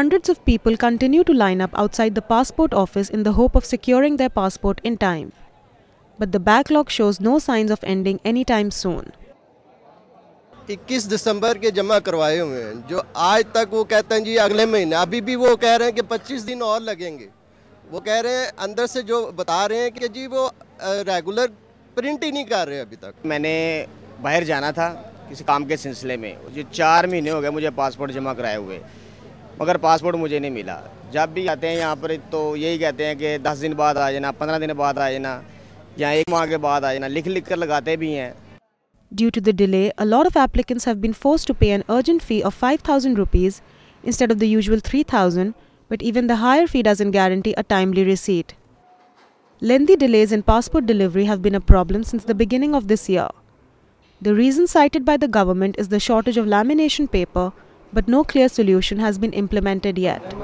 hundreds of people continue to line up outside the passport office in the hope of securing their passport in time. But the backlog shows no signs of ending anytime soon. 21 दिसंबर के जमा करवाए हुए हैं जो आज तक वो कहते हैं जी अगले महीने, अभी भी वो कह रहे हैं कि 25 दिन और लगेंगे। वो कह रहे हैं अंदर से जो बता रहे हैं कि जी वो रेगुलर प्रिंट ही नहीं कर रहे अभी तक। मैंने बाहर जाना था किसी काम के सिलसिले में, जो 4 महीने हो गए मुझे पासपोर्ट जमा कराए हुए, मगर पासपोर्ट मुझे नहीं मिला। जब भी आते हैं यहाँ पर तो यही कहते हैं कि 10 दिन बाद आ जाना, 15 दिन बाद आ जाना या 1 माह के बाद आ जाना, लिख कर लगाते भी हैं। Due to the delay, a lot of applicants have been forced to pay an urgent fee of 5,000 rupees instead of the usual 3,000, but even the higher fee doesn't guarantee a timely receipt. Lengthy delays in passport delivery have been a problem since the beginning of this year. The reason cited by the government is the shortage of lamination paper, but no clear solution has been implemented yet.